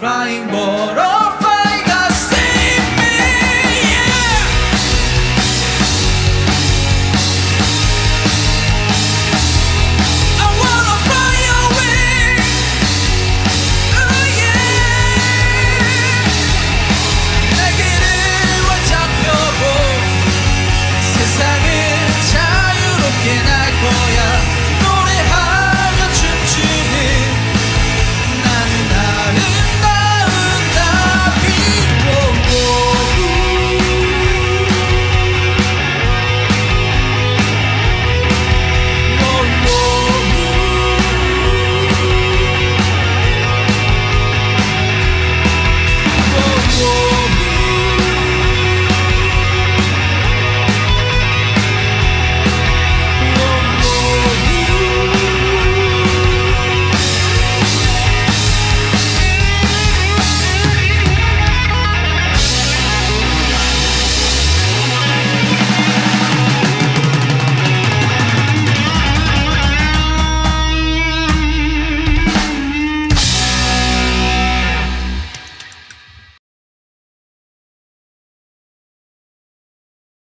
Flying ball.